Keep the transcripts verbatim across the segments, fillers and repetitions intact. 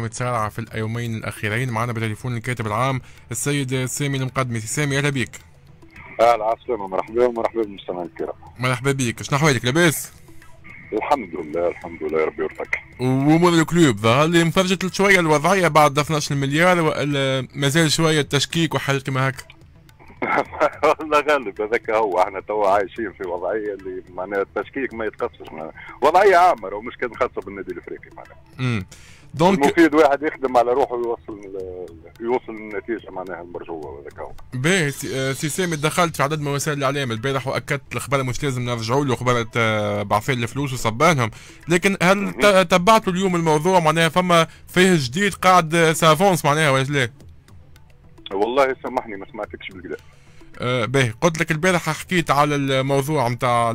متسارعه في اليومين الاخيرين. معنا بالتليفون الكاتب العام السيد سامي المقدمي. سامي اهلا بك. اهلا عسلامة، مرحبا ومرحبا بالمستمعين الكرام. مرحبا بك، شنو احوالك لاباس؟ الحمد لله الحمد لله ربي يرضيك. وامور الكلوب ظهر لي انفرجت شويه الوضعيه بعد اثناش مليار ولا مازال شويه تشكيك وحاجات كيما هكا؟ والله غالب هذاك هو، احنا توا عايشين في وضعيه اللي معناها التشكيك ما يتخصصش، وضعيه عامه ومش كان خاصه بالنادي الافريقي معناها. امم دونك المفيد واحد يخدم على روحه ويوصل يوصل النتيجه معناها المرجوه هذاك هو. باهي سي سامي، دخلت في عدد من وسائل الاعلام البارح واكدت الخبر مش لازم نرجعوا له خبر بعثين الفلوس وصبانهم، لكن هل تبعتوا اليوم الموضوع معناها فما فيه جديد قاعد سافونس معناها ولا لا؟ والله سامحني ما سمعتكش بالكدا. آه باهي، قلت لك البارح حكيت على الموضوع نتاع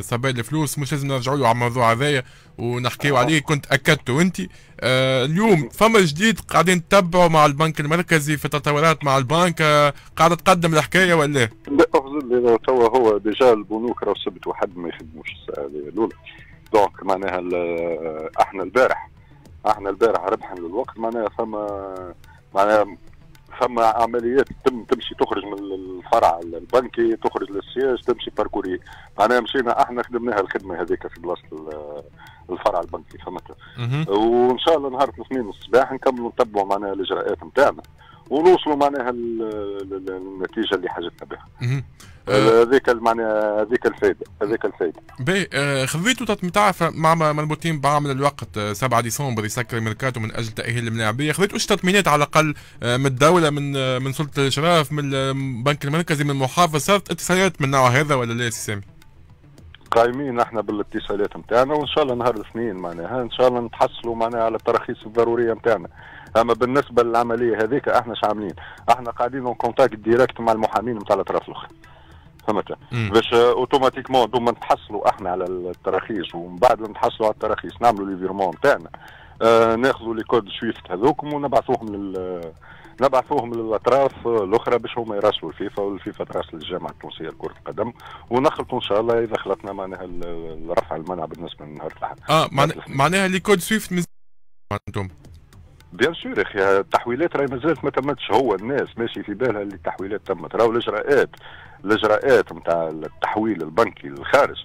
صبايا الفلوس مش لازم نرجعوا له على الموضوع هذايا ونحكيو آه. عليه، كنت اكدته وانت. آه اليوم فما جديد قاعدين تتبعوا مع البنك المركزي في تطورات مع البنك آه قاعده تقدم الحكايه ولا؟ لا افضل توا هو ديجا البنوك راهو سبت وحد ما يخدموش الساعه الاولى، دونك معناها احنا البارح احنا البارح ربحنا للوقت معناها فما معناها فما عمليات تم تمشي تخرج من الفرع البنكي تخرج للسياج تمشي باركوري، معناها مشينا احنا خدمناها الخدمه هذيك في بلاصه الفرع البنكي فهمتها. وان شاء الله نهار الاثنين الصباح نكملوا نتبعوا معناها الاجراءات نتاعنا ونوصلوا معناها النتيجه اللي حاجتنا بها. هذيك معناها هذيك الفائده هذيك الفائده. باهي خذيتوا تعرف مع مربوطين بعمل الوقت سبعة ديسمبر يسكر ميركاتو من اجل تاهيل الملاعبيه، خذيتوا واش تطمينات على الاقل من الدوله من من سلطه الاشراف من البنك المركزي من المحافظ؟ صارت اتصالات من نوع هذا ولا لا سي سامي؟ قايمين احنا بالاتصالات نتاعنا وان شاء الله نهار الاثنين معناها ان شاء الله نتحصلوا معناها على التراخيص الضروريه نتاعنا. اما بالنسبه للعمليه هذيك احنا ش عاملين؟ احنا قاعدين اون كونتاكت ديريكت مع المحامين نتاع الاطراف الاخرى. فهمت؟ باش اوتوماتيكمون دوما نتحصلوا احنا على التراخيص ومن بعد نتحصلوا على التراخيص نعملوا لي فيرمون نتاعنا. آه ناخذوا لي كود سويفت هذوكم ونبعثوهم لل نبعثوهم للاطراف الاخرى باش هما يراسلوا الفيفا والفيفا تراسل الجامعه التونسيه لكره القدم ونخلطوا ان شاء الله اذا خلطنا معناها رفع المنع بالنسبه لنهار الاحد. اه معناها لي كود سويفت معناتهم بيان سور اخي التحويلات راهي مازالت ما تمتش، هو الناس ماشي في بالها اللي التحويلات تمت، راهو الاجراءات الاجراءات نتاع التحويل البنكي للخارج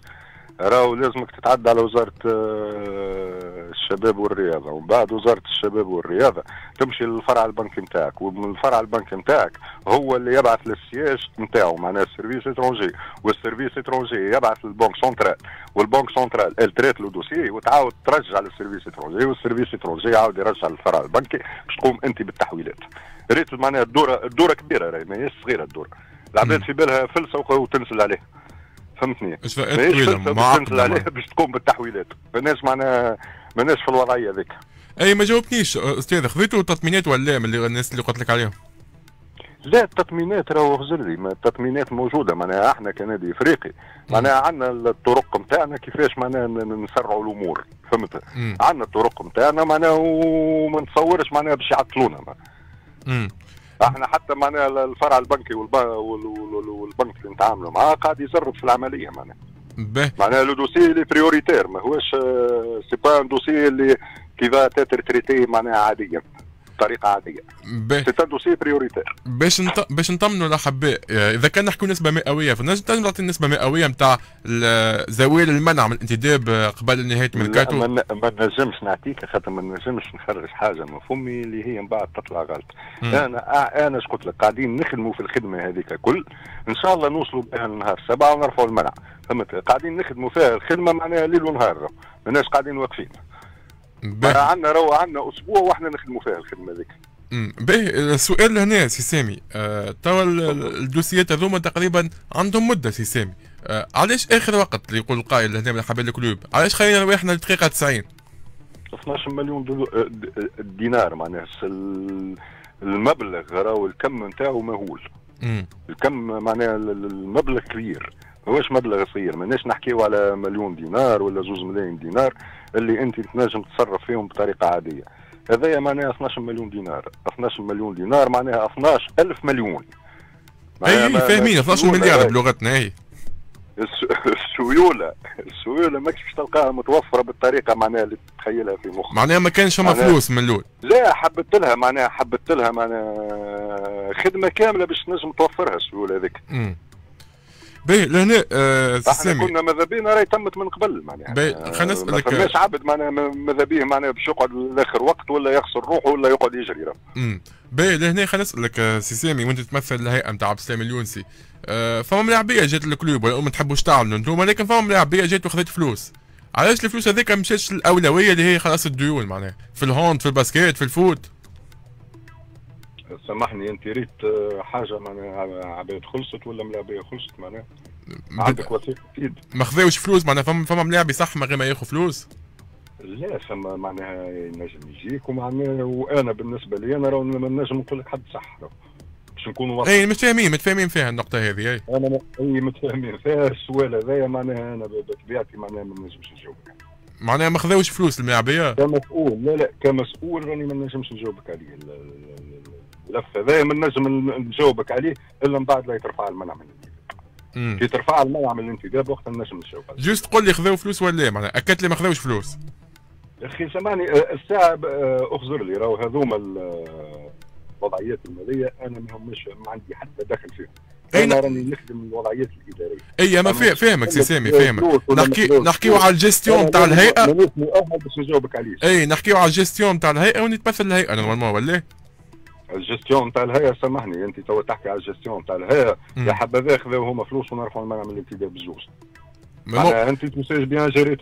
راهو لازمك تتعدى على وزاره الشباب والرياضه ومن بعد وزاره الشباب والرياضه تمشي للفرع البنكي نتاعك ومن الفرع البنكي نتاعك هو اللي يبعث للسياج نتاعو معناها السيرفيس اترونجي والسيرفيس اترونجي يبعث للبنك سنترال والبنك سنترال التريت لو دوسي وتعاود ترجع للسيرفيس اترونجي والسيرفيس اترونجي يعاود يرجع للفرع البنكي باش تقوم انت بالتحويلات. ريت معناها الدوره الدوره كبيره راهي ماهيش صغيره الدوره، العباد في بالها فلسه وتنزل عليها. فهمتني؟ اش تنزل عليها باش تقوم بالتحويلات، ماناش معناها ماناش في الوضعيه هذيك. اي ما جاوبتنيش استاذ، خذيتوا تطمينات ولا من الناس اللي قلت لك عليهم؟ لا التطمينات راهو غزلي، التطمينات موجوده معناها احنا كنادي افريقي معناها عندنا الطرق نتاعنا كيفاش معناها نسرعوا الامور فهمت؟ عندنا الطرق نتاعنا معناها وما نتصورش معناها باش يعطلونا. امم احنا حتى معناها الفرع البنكي والبنك اللي نتعاملوا معاه قاعد يزرب في العمليه معناها. باهي. معناها لو دوسي اللي بريوريتير ماهوش سي با ان دوسي اللي كي فا تاتر تريتي معناها عاديه بطريقه عاديه. باهي. سي ان دوسي بريوريتير. باش نط... باش نطمنوا الاحباء، اذا كان نحكوا نسبه مئويه فنجم نعطي النسبه مئويه نتاع زوال المنع من الانتداب قبل نهايه ميركاتو. ما من... نجمش نعطيك خاطر ما نجمش نخرج حاجه من فمي اللي هي من بعد تطلع غلط. مم. انا انا اش قلت لك قاعدين نخدموا في الخدمه هذيك كل ان شاء الله نوصلوا بها النهار سبعه ونرفعوا المنع. فهمت؟ قاعدين نخدموا فيها الخدمه معناها ليل ونهار ماناش قاعدين واقفين. عندنا رو عندنا اسبوع واحنا نخدموا فيها الخدمه هذيك. امم باهي السؤال هنا سي سامي، أه توا الدوسيات هذوما تقريبا عندهم مده سي سامي، أه علاش اخر وقت اللي يقول القائل هنا من حبايب الكلوب، علاش خلينا رواحنا للدقيقه تسعين؟ اثناش مليون دينار معناها المبلغ راهو الكم نتاعو مهول. امم الكم معناها المبلغ كبير، ماهوش مبلغ صغير، ماناش نحكيو على مليون دينار ولا زوز ملايين دينار اللي انت تنجم تتصرف فيهم بطريقه عاديه، هذايا معناها اثناش مليون دينار، اثناش مليون دينار معناها اثناش ألف مليون. اي فاهمين اثناش مليار بلغتنا. اي السيوله السيوله ماكش باش تلقاها متوفره بالطريقه معناها اللي تتخيلها في مخك. معناها ما كانش فما فلوس من الاول. لا حبت لها معناها حبت لها معناها خدمه كامله باش تنجم توفرها السيوله هذيك. باهي لهنا آه سامي كنا ماذا بينا راهي تمت من قبل معناها. باهي خلينا نسألك. ما فماش عبد معناها ماذا بيه معناها باش يقعد لاخر وقت ولا يخسر روحه ولا يقعد يجري راه. امم باهي لهنا خلينا نسألك سي سامي وانت تمثل الهيئه نتاع بسام اليونسي. أه فما ملاعبيه جات للكلوب ولا ما تحبوش تعملوا انتم ولكن فما ملاعبيه جات وخذت فلوس. علاش الفلوس هذيك ما مشاتش للاولويه اللي هي خلاص الديون معناها في الهوند في الباسكيت في الفوت. سامحني انت ريت حاجه معناها عباد خلصت ولا ملاعبيه خلصت معناها عندك وثيقه اكيد ما خذاوش فلوس معناها فما فما ملاعبي صح من غير ما ياخذ فلوس. لا فما معناها ينجم يجيك ومعناها وانا بالنسبه لي انا راه نجم نقول لك حد صح رو. باش نكونوا اي متفاهمين متفاهمين فيها النقطة هذه اي انا اي متفاهمين فيها السؤال هذايا معناها انا بطبيعتي معناها ما نجمش نجاوبك معناها ما خذاوش فلوس الملاعبية كمسؤول لا لا كمسؤول راني ما نجمش نجاوبك عليه اللف هذايا ما نجم نجاوبك عليه الا من بعد لا يترفع المنع من الانتداب كي ترفع المنع من الانتداب وقتها نجم نجاوب عليه جوست قول لي خذاو فلوس ولا لا معناها اكدت لي ما خذاوش فلوس اخي سامحني الساعة اخزر لي راهو هذوما الوضعيات الماليه انا ما همش ما عندي حتى دخل فيهم. انا راني نخدم الوضعيات الاداريه. اي ما فاهمك سي سامي فاهمك. نحكي نحكيو على الجيستيون نتاع الهيئه. مانيش مؤهل باش نجاوبك عليه. اي نحكيو على الجيستيون نتاع الهيئه ونتمثل الهيئه نورمالمون ولا؟ الجيستيون نتاع الهيئه سامحني انت تو تحكي على الجيستيون نتاع الهيئه يا حبذا خذاو هما فلوس ونرفعوا المنع من الانتداب بزوز. معناها انت تنساش بيان جيري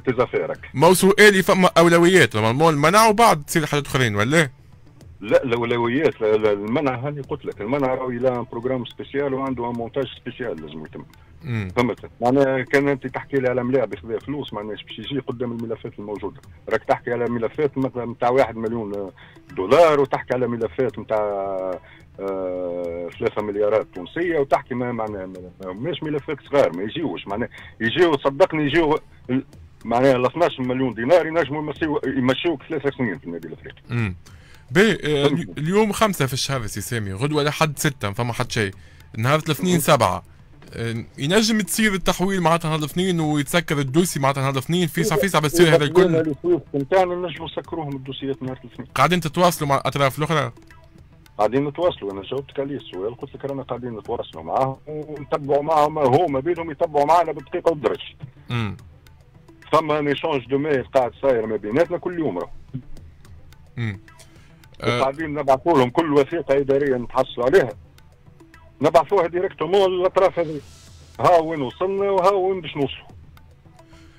تيزافيرك. مو سؤالي فما اولويات نورمالمون المنع وبعد تصير حاجات اخرين ولا؟ لا الاولويات المنع هاني قلت لك المنع راهو يلا بروجرام سبيسيال وعنده مونتاج سبيسيال لازم يتم فهمت معناها كان انت تحكي لي على ملاعب خذا فلوس معناها باش يجي قدام الملفات الموجوده راك تحكي على ملفات مثلا نتاع واحد مليون دولار وتحكي على ملفات نتاع ثلاثة مليارات تونسيه وتحكي معناها ماهماش ملفات صغار ما يجيوش معناها يجيو صدقني يجيو معناها ال اثناش مليون دينار ينجموا يمشيوك ثلاث سنين في النادي الافريقي باهي اليوم خمسة في الشهر سي سامي غدوة لحد ستة فما حد شيء نهار الاثنين سبعة ينجم تصير التحويل معناتها نهار الاثنين ويتسكر الدوسي معناتها نهار الاثنين فيصة فيصة باش تصير هذا الكل الفلوس نتاعنا نجموا نسكروهم الدوسيات نهار الاثنين قاعدين تتواصلوا مع الأطراف الأخرى قاعدين نتواصلوا انا جاوبتك عليه السؤال قلت لك رانا قاعدين نتواصلوا معاهم ونتبعوا معاهم هما بينهم يتبعوا معنا بالدقيقة والدرج امم فما نيشونج دو ميل قاعد صاير ما بيناتنا كل يوم راه امم قاعدين نبعثوا لهم كل وثيقه اداريه نتحصلوا عليها نبعثوها ديريكتومون للاطراف هذه ها وين وصلنا وها وين باش نوصلوا.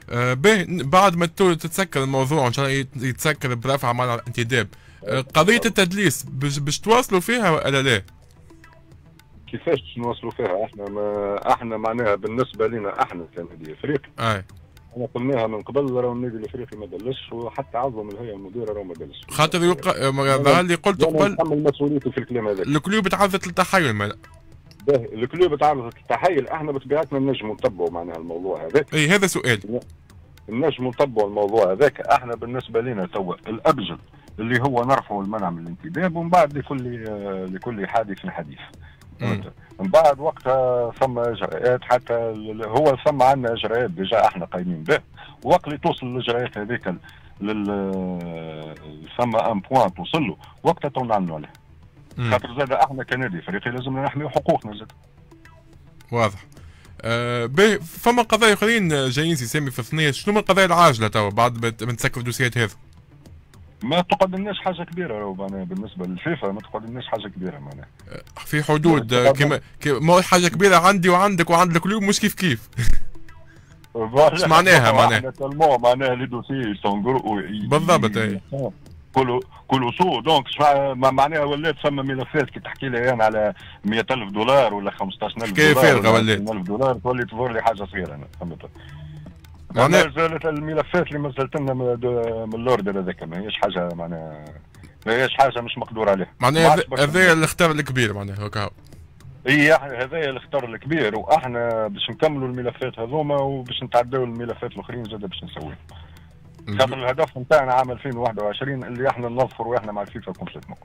آه باهي بعد ما تتسكر الموضوع ان شاء الله يتسكر برفع مع الانتداب آه قضيه التدليس باش تواصلوا فيها ولا لا؟ كيفاش باش نواصلوا فيها احنا ما احنا معناها بالنسبه لنا احنا كنادي افريقي اي احنا قلناها من قبل راهو النادي الافريقي ما دلش وحتى عضو الهيئه المديره راهو ما دلش خاطر يبقى ظهر لي قلت قبل نتحمل مسؤوليتي في الكلام هذاك الكلوب تعرضت للتحايل مالا باهي الكلوب تعرضت للتحايل احنا بطبيعتنا نجموا نتبعوا معناها الموضوع هذاك اي هذا سؤالي نجموا نتبعوا الموضوع هذاك احنا بالنسبه لنا توا الابجد اللي هو نرفعوا المنع من الانتداب ومن بعد لكل لكل حادث حديث من بعد وقتها ثم اجراءات حتى هو ثم عندنا اجراءات ديجا احنا قايمين به وقت اللي توصل الاجراءات هذيك لل ثم ان بوان توصل له وقتها تنعملوا عليه خاطر زاد احنا كنادي افريقي لازمنا نحميو حقوقنا زاد واضح أه باهي فما قضايا اخرين جايين سي سامي في الثنيه شنو هما القضايا العاجله توا بعد ما تسكر الدوسيات هذا ما تقدمناش حاجه كبيره معناها بالنسبه للفيفا ما تقدمناش حاجه كبيره معناها في حدود كما ما حاجه كبيره عندي وعندك وعند الكلوب مش كيف كيف مش معناها معناها معناها لي دوسي بالضبط اي كل كل سو دونك معناها ولات ثم ملفات كي تحكي لي انا على مئة ألف دولار ولا خمسة عشر ألف دولار فارغه ولات ألف دولار تولي تظهر لي حاجه صغيره انا فهمت معناها زالت الملفات اللي مازالت لنا من الاوردر هذاك ماهيش حاجه معناها ماهيش حاجه مش مقدور عليها معناها هذايا الاختيار الكبير معناها هكا اي هذايا الاختيار الكبير واحنا باش نكملوا الملفات هذوما وباش نتعداو الملفات الاخرين زاد باش نسويهم خاطر الهدف نتاعنا عام ألفين وواحد وعشرين اللي احنا نظفر واحنا مع الفيفا كومبليتمون.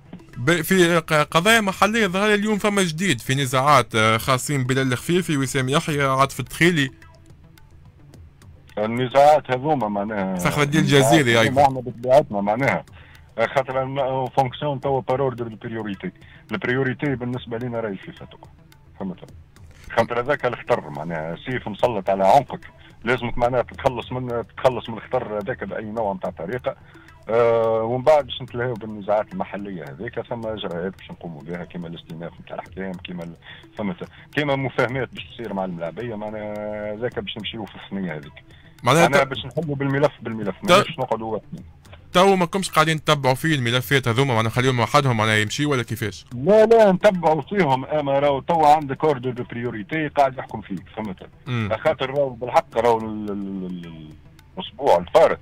في قضايا محليه ظهر اليوم فما جديد في نزاعات خاصين بلال الخفيفي وسام يحيى عاطف الدخيلي. النزاعات هذوما معناها صخر الدين الجزيري ايضا. احنا بطبيعتنا معناها خاطر فونكسيون توا بار اوردر البريوريتي، البريوريتي بالنسبه لنا راهي الفيفا توا. فهمت؟ خاطر هذاك الخطر معناها سيف مسلط على عنقك، لازمك معناها تتخلص من تتخلص من الخطر هذاك باي نوع نتاع طريقه. أه ومن بعد باش نتلاهاو بالنزاعات المحليه هذيك، ثم اجراءات باش نقوموا بها كما الاستئناف نتاع الاحكام، كما فهمت، كما مفاهمات باش تصير مع الملاعبيه، معناها هذاك باش نمشيو في الثنيه هذيك. معناها ت... باش نحلوا بالملف بالملف ماناش نقعدوا واقفين. تو ما كمش قاعدين نتبعوا فيه الملفات هذوما معناها نخليهم وحدهم معناها يمشي ولا كيفاش؟ لا لا نتبعوا فيهم، اما راهو تو عندك اوردر دو بريوريتي قاعد يحكم فيك، فهمت؟ خاطر راهو بالحق راهو الاسبوع الفارط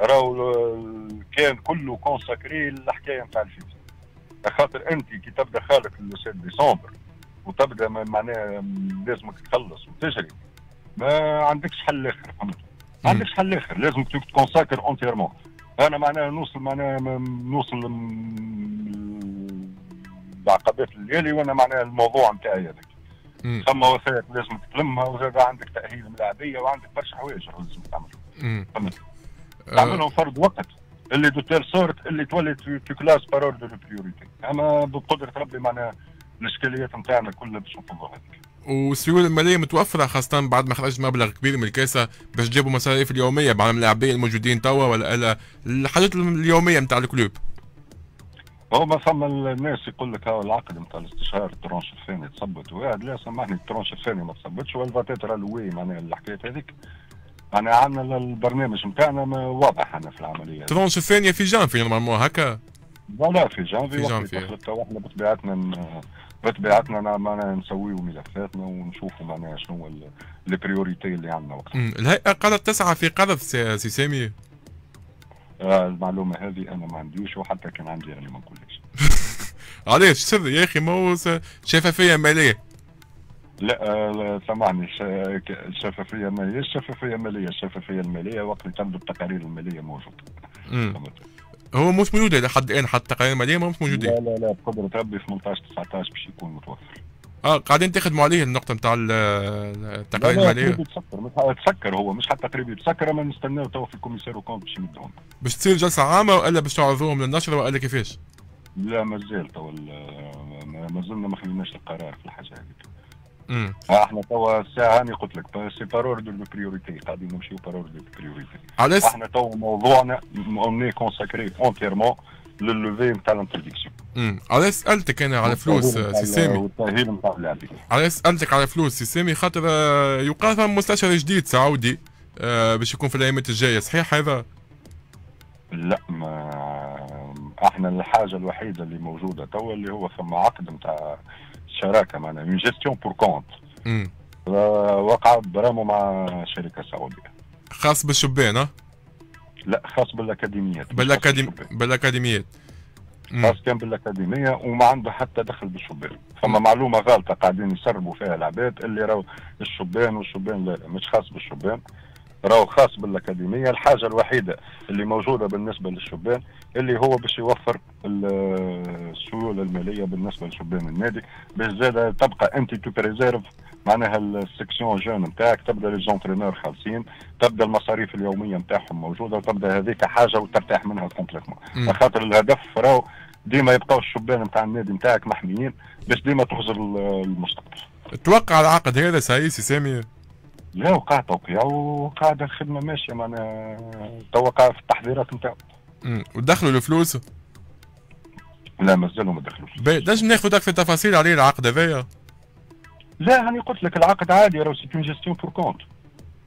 راهو كان كله كونساكري للحكايه نتاع الفيفا، خاطر انت كي تبدا خالق لو ديسمبر وتبدا معناها لازمك تخلص وتجري ما عندكش حل اخر، فهمت؟ ما عندكش حل اخر، لازمك تكونساكر اونتيرمون. انا معناها نوصل معناها نوصل العقبات الليالي وانا معناها الموضوع نتاعي هذاك. ثم وثائق لازمك تلمها وزاد عندك تاهيل ملاعبيه وعندك برشا حوايج لازم تعملهم. فهمت؟ تعملهم فرض وقت اللي دو تيل سورت اللي تولي تكلاس بار اوردر دو بريوريتي، اما بقدره ربي معناها الاشكاليات نتاعنا كلها باش نفضوا هذيك. والسيوله الماليه متوفره خاصه بعد ما خرج مبلغ كبير من الكاسه باش جابوا مصاريف اليوميه مع اللاعبين الموجودين توا ولا الحاجات اليوميه نتاع الكلوب. هو ما فما الناس يقول لك هو العقد نتاع الاستشهار الترونش الثاني تصبت وقاعد، لا سامحني الترونش الثاني ما تصبتش والفاتيترا لوي معناها الحكايات هذيك. أنا عندنا البرنامج نتاعنا واضح أنا في العملية. الترونش الثانية في جانفي نورمالمون هكا؟ لا في جانفي في وقت واحنا بطبيعتنا بطبيعتنا معناها نسويو ملفاتنا ونشوفوا معناها شنو البريوريتي اللي عندنا وقتها. الهيئة قالت تسعى في قرض سي سامي. آه المعلومة هذه أنا ما عنديش وحتى كان عندي يعني ما نقولهاش. علاش سر يا أخي ما هو شفافية مالية. لا سامحني الشفافيه ماليه، الشفافيه ماليه، الشفافيه الماليه وقت اللي تبدا التقارير الماليه موجوده. هو مش موجوده لحد الان، حتى التقارير الماليه مش موجوده. لا لا لا بقدره ربي ثمنطاش تسعطاش باش يكون متوفر. اه قاعدين تخدموا عليه النقطه نتاع التقارير الماليه. تقريبا تسكر تسكر هو مش حتى تقريبا تسكر، اما نستناو توا في الكوميسار وكونت باش يمدوهم. باش تصير جلسه عامه والا باش تعرضوهم للنشر والا كيفاش؟ لا مازال توا مازلنا ما خليناش القرار في الحاجه هذيك. امم احنا توا الساعه هاني قلت لك سي بار اوردر دو بريوريتي قاعدين نمشيو بار اوردر دو بريوريتي. علاش؟ احنا توا موضوعنا اوني كونساكري اونتيرمون لللوفي نتاع الانترديكسيون. امم علاش سالتك انا على فلوس سي سامي؟ والتاهيل نتاع اللاعبين. علاش سالتك على فلوس سي سامي؟ خاطر يقال فما مستشار جديد سعودي باش يكون في الايامات الجايه، صحيح هذا؟ لا ما احنا الحاجه الوحيده اللي موجوده توا اللي هو ثم عقد نتاع شراكه معناها اون جيستيون بور كونت وقع برامو مع شركه سعوديه خاص بالشبان. ها لا خاص بالاكاديميات بالاكاديميات بالاكاديميات خاص كان بالاكاديميه وما عنده حتى دخل بالشبان. فما معلومه غلطه قاعدين يسربوا فيها العباد اللي راهو الشبان والشبان، لا مش خاص بالشبان راهو خاص بالاكاديميه. الحاجه الوحيده اللي موجوده بالنسبه للشبان اللي هو باش يوفر السيوله الماليه بالنسبه لشبان النادي باش زاد تبقى انت تو بريزيرف معناها السيكسيون جون نتاعك، تبدا لي زونترينور خالصين، تبدا المصاريف اليوميه نتاعهم موجوده وتبدا هذيك حاجه وترتاح منها كومبليتمون. خاطر الهدف راهو ديما يبقاو الشبان نتاع النادي نتاعك محميين باش ديما تخزر المستقبل. توقع العقد هذا صحيح سي سامي؟ لا وقع توقيع وقاعده الخدمه ماشيه معناها توقع في التحضيرات نتاعو. امم ودخلوا الفلوس؟ لا مازالوا ما دخلوش. لازم ناخذ اكثر تفاصيل عليه العقد هذايا؟ لا هاني يعني قلت لك العقد عادي راهو سي اون جيستيون بور كونت.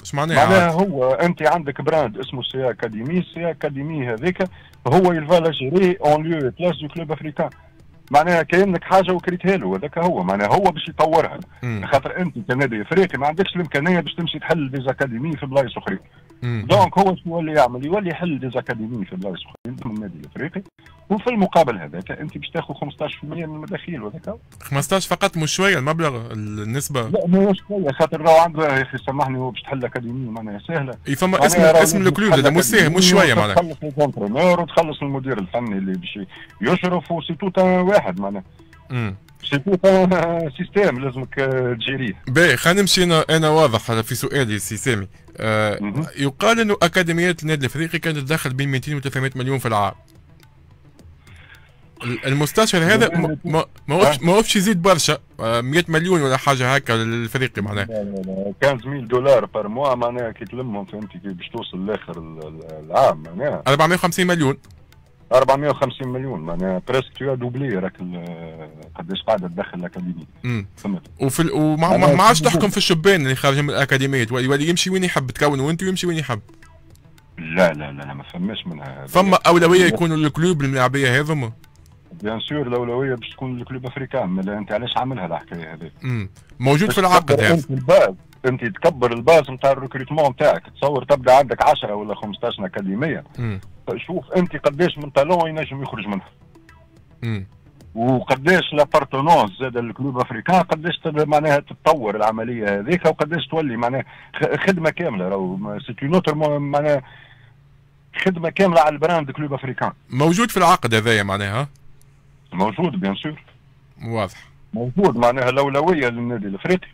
اش معناها؟ معناها هو انت عندك براند اسمه سي اكاديمي، سي اكاديمي هذاك هو يلفا لا جيري اون ليو بلاس دو كلوب افريكان. معناها كأنك حاجه وكريتها له هذاك هو، معناها هو باش يطورها. خاطر انت كنادي افريقي ما عندكش الامكانيه باش تمشي تحل ديزاكاديمي في بلايص اخرين، دونك هو شنو اللي يعمل؟ يولي يحل ديزاكاديمي في البلايص الاخرين في النادي الافريقي، وفي المقابل هذاك انت باش تاخذ خمسطاش بالمئة من المداخيل وهذاك. خمسطاش فقط مش شويه المبلغ النسبه؟ لا ماهوش شويه خاطر راهو عنده يا اخي سامحني هو باش تحل اكاديميه معناها سهله. فما اسم اسم الكلوب هذا مش ساهل مش شويه معناها. تخلص الكونترونور وتخلص المدير الفني اللي باش يشرف وسي توت واحد معناها. امم. سيكون سيستم لازمك تجيريه. باهي خلينا نمشي انا واضح في سؤالي سي سامي. آه يقال انه اكاديميات النادي الافريقي كانت تدخل بين مئتين وثلاثمئة مليون في العام. المستشفى هذا ما ماهوش يزيد برشا مئة مليون ولا حاجه هكا للافريقي معناها. لا لا لا خمسة آلاف دولار بار موا معناها كي تلمهم فهمتي كي باش توصل لاخر العام معناها. أربعمئة وخمسين مليون. أربعمئة وخمسين مليون معناها بريسك تو دوبلي راك قداش قاعده تدخل الاكاديميه. امم فهمت. وفي وما عادش تحكم في الشبان اللي خارجين من الاكاديميات يولي يمشي وين يحب تكون وانت ويمشي وين يحب. لا لا لا ما فماش منها. فما اولويه يكونوا الكلوب الملاعبيه هذوما؟ بيان سور الاولويه باش تكون الكلوب افريكان، انت علاش عاملها الحكايه هذه؟ امم موجود في العقد هذا. انت تكبر الباز نتاع الريكروتمون نتاعك، تصور تبدا عندك عشرة ولا خمسطاش اكاديميه. امم شوف انت قداش من طالون ينجم يخرج منها. امم وقداش لابارتونونس زاد الكلوب افريكان قداش معناها تتطور العمليه هذيك وقداش تولي معناها خدمه كامله راهو سي اون اوتر معناها خدمه كامله على البراند كلوب افريكان. موجود في العقد هذايا معناها؟ موجود بيان سور. واضح. موجود معناها الاولويه للنادي الافريقي.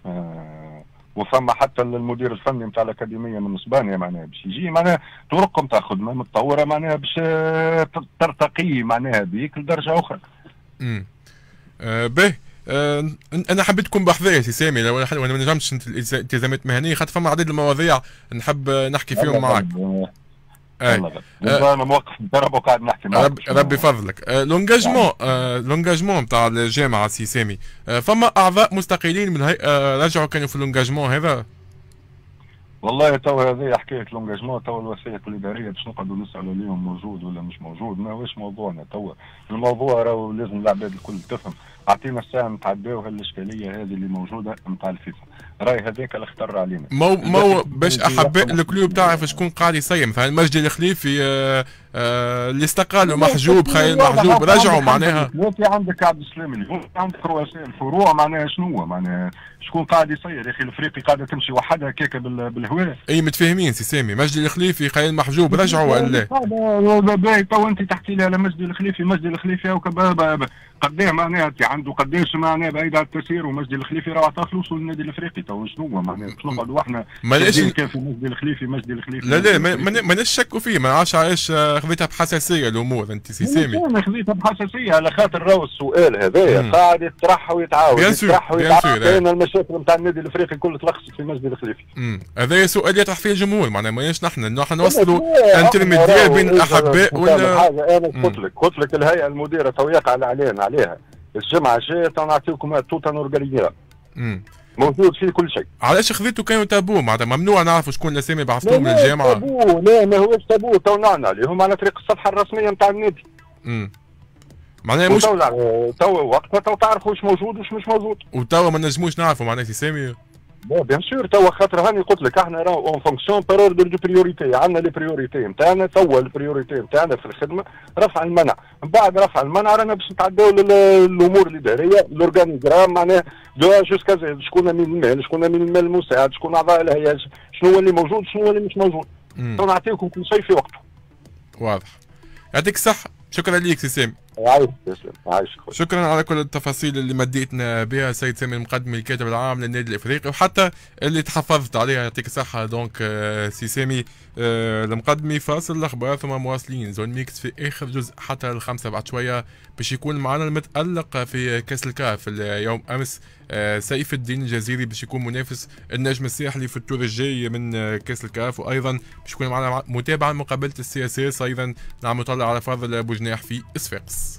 وفما حتى المدير الفني نتاع الاكاديميه من اسبانيا معناها باش يجي معناها طرق نتاع خدمه متطوره معناها باش ترتقي معناها بيك لدرجه اخرى. امم آه باهي آه انا حبيتكم بحذايا سي سامي لو انا ما نجمتش التزامات مهنيه خاطر فما عديد المواضيع نحب نحكي فيهم معاك. اي انا موقف مضرب وقاعد نحكي معاك ربي فضلك. لونجاجمون لونجاجمون نتاع الجامعه سي سامي فما اعضاء مستقلين من الهيئه رجعوا كانوا في لونجاجمون هذا؟ والله تو هذه حكايه لونجاجمون تو الوصيه الاداريه باش نقعدوا نسالوا ليهم موجود ولا مش موجود ماهوش موضوعنا تو. الموضوع راهو لازم العباد الكل تفهم، اعطينا الساعه نتعداو هالاشكاليه هذه اللي موجوده نتاع الفيفا، راي هذاك اللي اختر علينا. مو مو باش احباء الكلوب تعرف شكون قاعد يصيم مثلا مجدي الخليفي آآ آآ اللي استقالوا محجوب خير محجوب رجعوا معناها. انت عندك عبد السلام اليوم عندك رؤساء الفروع معناها شنو هو معناها شكون قاعد يصير يا اخي الافريقي قاعده تمشي وحدها هكاك بالهواء. اي متفاهمين سي سامي مجدي الخليفي خير محجوب رجعوا ولا لا؟ باهي تو انت تحكي لي على مجدي الخليفي مجدي الخليفي قداه معناها عنده قداش معناها بعيد على التسيير ومجدي الخليفي راه عطى فلوسه للنادي الافريقي تو شنو هو معناها باش نقعدوا احنا كان في مجدي الخليفي مجدي الخليفي لا لا ماناش شكوا فيه ما عادش علاش خذيتها بحساسيه الامور انت سي سامي. انا خذيتها بحساسيه على خاطر راهو السؤال هذايا قاعد يطرح ويتعاود يطرح ويتعاود كاين المشاكل نتاع النادي الافريقي الكل تلخصت في مجدي الخليفي. امم هذايا سؤال يطرح فيه الجمهور معناها ماناش نحن نحن نوصلوا انترميديير بين الاحباء ولا انا قلت لك قلت لك الهيئه المديره تو يقع الاعلان عليها الجمعه الجايه تنعطيكم توتا نورغاليرا موجود فيه كل شيء. علاش خذيتو كانوا تابو معناتها ممنوع نعرفوا شكون الاسامي بعثتوهم للجامعه؟ تابو لا ماهوش تابو تو نعنى عليهم على طريق الصفحه الرسميه نتاع النادي. امم معناها مش تو وقتها تو تعرفوا واش موجود واش مش موجود وتوا ما نجموش نعرفوا معناتها الاسامي. بون بيان سور تو خاطر هاني قلت لك احنا راهو اون فونكسيون بار اوردر دو بريوريتي عندنا لي بريوريتي نتاعنا تو البريوريتي نتاعنا في الخدمه رفع المنع، من بعد رفع المنع رانا باش نتعداو للامور الاداريه الاورغانيغرام معناها دو جوسكا شكون امين المال شكون امين المال المساعد شكون اعضاء الهيئه شنو هو اللي موجود شنو هو اللي مش موجود. تو نعطيكم كل شيء في وقته. واضح. يعطيك الصحه شكرا ليك سي سامي. شكرا على كل التفاصيل اللي مديتنا بها السيد سامي المقدمي الكاتب العام للنادي الافريقي وحتى اللي تحفظت عليها يعطيك الصحه. دونك سي سامي المقدمي فاصل الاخبار ثم مواصلين زون ميكس في اخر جزء حتى الخمسه بعد شويه باش يكون معنا المتالق في كاس الكاف يوم امس سيف الدين الجزيري باش يكون منافس النجم السياحي في التور الجاي من كاس الكاف وايضا باش يكون معنا متابعه مقابله السي اس اس ايضا نعم مطلع على فاضل بوجناح في صفاقس.